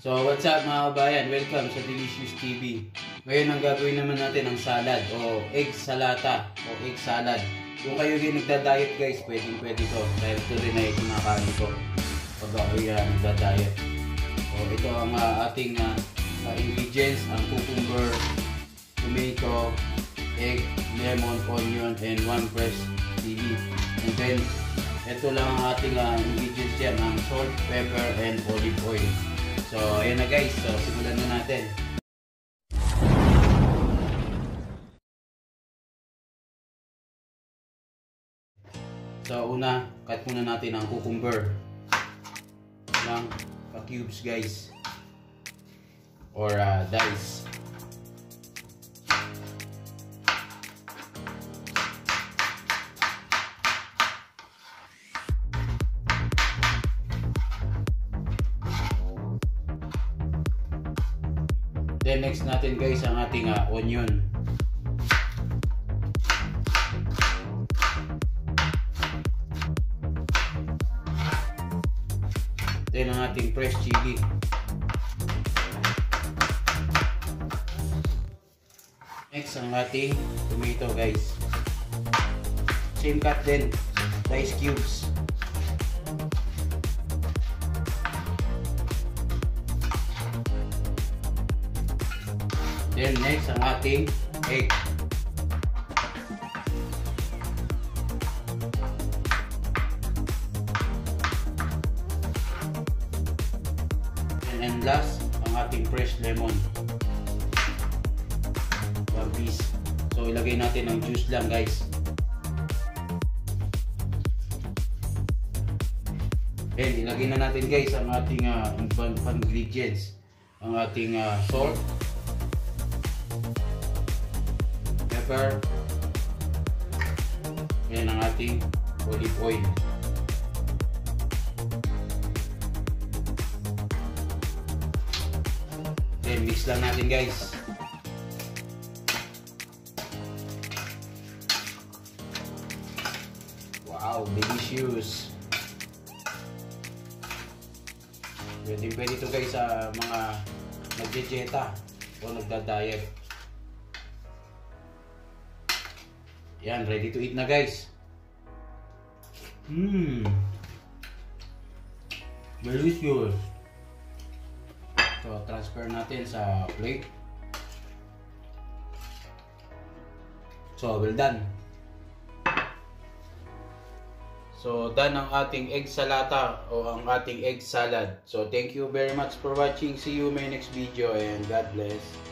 So, what's up mga kabayan? Welcome sa Delicious TV. Ngayon, ang gagawin naman natin ang salad o egg salata o egg salad. Kung kayo rin nagda-diet guys, pwede to. Dahil ito rin ay kinakain ko pag ako nagda-diet. So, ito ang ating ingredients, ang cucumber, tomato, egg, lemon, onion, and 1 fresh chili. And then, ito lang ang ating ingredients dyan, ang salt, pepper, and olive oil. So, ayan na guys. So, simulan na natin. So, una, cut muna natin ang cucumber. Lang pa-cubes guys. Or dice. Then next natin guys ang ating onion. Then ang ating fresh chili. Next ang ating tomato guys. Same cut din, dice cubes. Then next ang ating egg. And last ang ating fresh lemon. One piece. So ilagay natin ang juice lang guys. And ilagay na natin guys ang ating ingredients. Ang ating salt, pepper, yan ang ating olive oil. Then mix lang natin guys. Wow, delicious. Pwede ito guys sa mga nagdieta o nagda-diet. Yan, ready to eat na guys. Delicious. So, transfer natin sa plate. So, well done. So, done ang ating egg salata o ang ating egg salad. So, thank you very much for watching. See you in my next video and God bless.